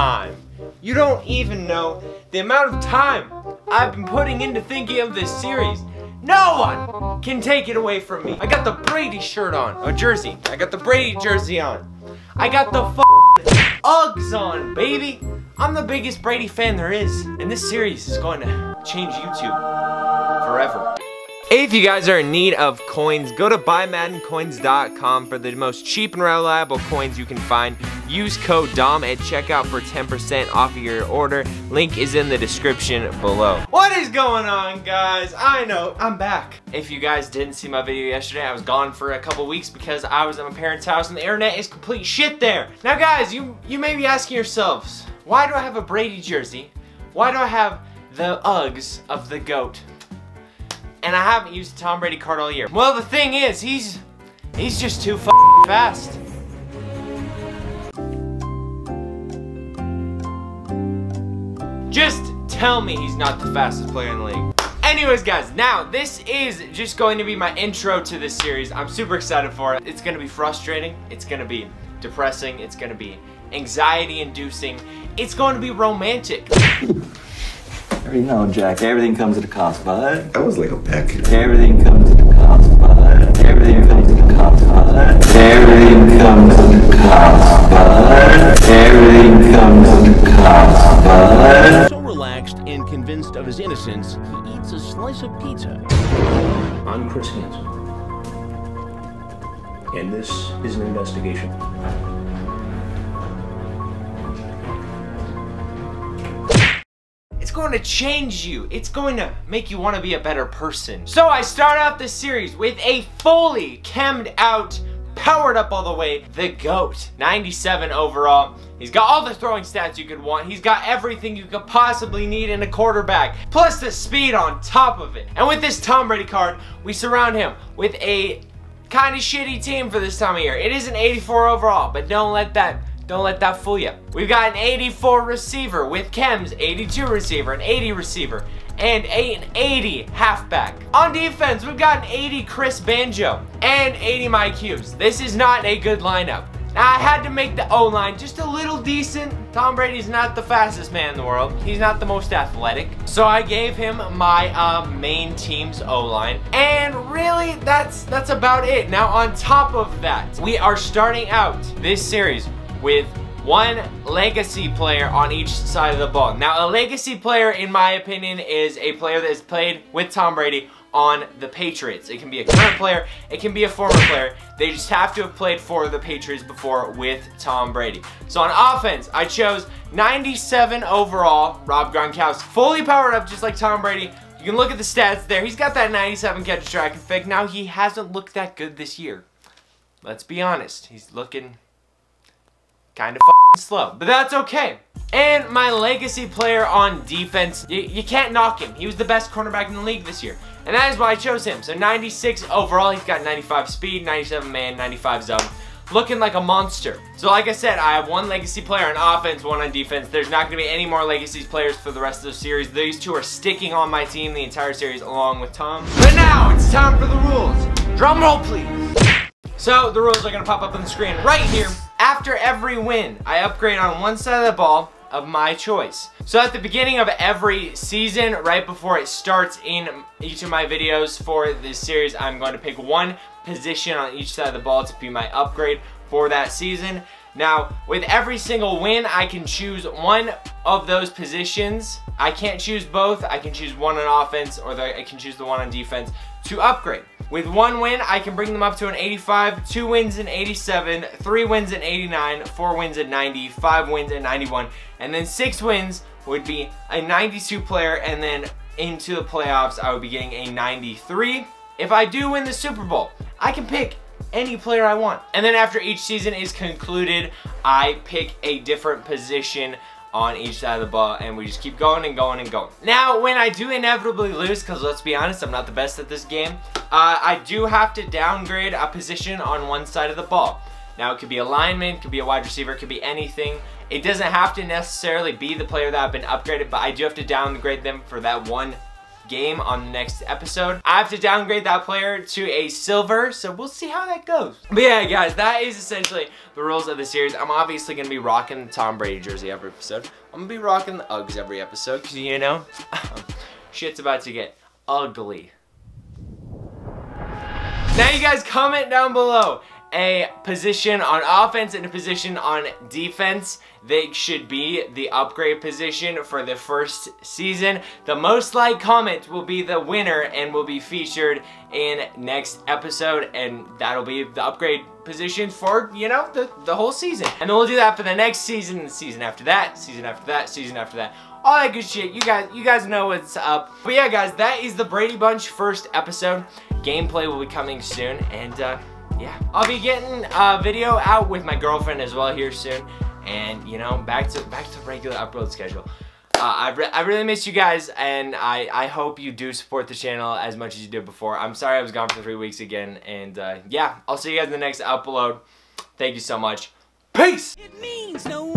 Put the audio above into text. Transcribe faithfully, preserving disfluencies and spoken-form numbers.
time. You don't even know the amount of time I've been putting into thinking of this series. No one can take it away from me. I got the Brady shirt on, a jersey. I got the Brady jersey on. I got the f***ing Uggs on, baby. I'm the biggest Brady fan there is, and this series is going to change YouTube forever. If you guys are in need of coins, go to buy madden coins dot com for the most cheap and reliable coins you can find. Use code D O M at checkout for ten percent off of your order. Link is in the description below. What is going on, guys? I know, I'm back. If you guys didn't see my video yesterday, I was gone for a couple weeks because I was at my parents' house and the internet is complete shit there. Now guys, you, you may be asking yourselves, why do I have a Brady jersey? Why do I have the Uggs of the GOAT? And I haven't used the Tom Brady card all year. Well, the thing is, he's he's just too f***ing fast. Just tell me he's not the fastest player in the league. Anyways, guys, now this is just going to be my intro to this series. I'm super excited for it. It's going to be frustrating. It's going to be depressing. It's going to be anxiety-inducing. It's going to be romantic. You know, Jack, everything comes at a cost, bud. That was like a peck. Everything comes at a cost, bud. Everything comes at a cost, bud. Everything comes at a cost, bud. Everything comes at a cost, bud. So relaxed and convinced of his innocence, he eats a slice of pizza. I'm Chris Hansen, and this is an investigation. It's going to change you. It's going to make you want to be a better person. So I start out this series with a fully Kem'd out, powered up all the way, the GOAT. ninety-seven overall. He's got all the throwing stats you could want. He's got everything you could possibly need in a quarterback, plus the speed on top of it. And with this Tom Brady card, we surround him with a kind of shitty team for this time of year. It is an eighty-four overall, but don't let that Don't let that fool you. We've got an eighty-four receiver with Kem's, eighty-two receiver, an eighty receiver, and an eighty halfback. On defense, we've got an eighty Chris Banjo and eighty Mike Hughes. This is not a good lineup. Now, I had to make the O-line just a little decent. Tom Brady's not the fastest man in the world. He's not the most athletic. So I gave him my uh, main team's O-line. And really, that's, that's about it. Now, on top of that, we are starting out this series with one legacy player on each side of the ball. Now, a legacy player, in my opinion, is a player that has played with Tom Brady on the Patriots. It can be a current player, it can be a former player. They just have to have played for the Patriots before with Tom Brady. So on offense, I chose ninety-seven overall, Rob Gronkowski. Fully powered up just like Tom Brady. You can look at the stats there. He's got that ninety-seven catch track effect. Now, he hasn't looked that good this year. Let's be honest, he's looking kind of f***ing slow, but that's okay. And my legacy player on defense, you, you can't knock him. He was the best cornerback in the league this year, and that is why I chose him. So ninety-six overall, he's got ninety-five speed, ninety-seven man, ninety-five zone. Looking like a monster. So like I said, I have one legacy player on offense, one on defense. There's not gonna be any more legacy players for the rest of the series. These two are sticking on my team the entire series along with Tom. But now it's time for the rules. Drum roll, please. So the rules are gonna pop up on the screen right here. After every win, I upgrade on one side of the ball of my choice. So at the beginning of every season, right before it starts in each of my videos for this series, I'm going to pick one position on each side of the ball to be my upgrade for that season. Now, with every single win, I can choose one of those positions. I can't choose both. I can choose one on offense, or the, I can choose the one on defense to upgrade. With one win, I can bring them up to an eighty-five, two wins in eighty-seven, three wins in eighty-nine, four wins in ninety, five wins in ninety-one, and then six wins would be a ninety-two player, and then into the playoffs, I would be getting a ninety-three. If I do win the Super Bowl, I can pick any player I want. And then after each season is concluded, I pick a different position on each side of the ball, and we just keep going and going and going. Now, when I do inevitably lose, because let's be honest, I'm not the best at this game, uh, I do have to downgrade a position on one side of the ball. Now, it could be a lineman, it could be a wide receiver, it could be anything. It doesn't have to necessarily be the player that I've been upgraded, but I do have to downgrade them for that one game on the next episode. I have to downgrade that player to a silver, so we'll see how that goes. But yeah, guys, that is essentially the rules of the series. I'm obviously gonna be rocking the Tom Brady jersey every episode. I'm gonna be rocking the Uggs every episode, cause you know, shit's about to get ugly. Now you guys comment down below a position on offense and a position on defense that should be the upgrade position for the first season. The most liked comment will be the winner and will be featured in next episode, and that'll be the upgrade position for, you know, the, the whole season. And then we'll do that for the next season, the season after that, season after that, season after that. All that good shit. You guys, you guys know what's up. But yeah, guys, that is the Brady Bunch first episode. Gameplay will be coming soon, and uh, yeah. I'll be getting a video out with my girlfriend as well here soon, and you know, back to back to regular upload schedule. Uh, I, re I really miss you guys, and I, I hope you do support the channel as much as you did before. I'm sorry I was gone for three weeks again, and uh, yeah, I'll see you guys in the next upload. Thank you so much. Peace! It means no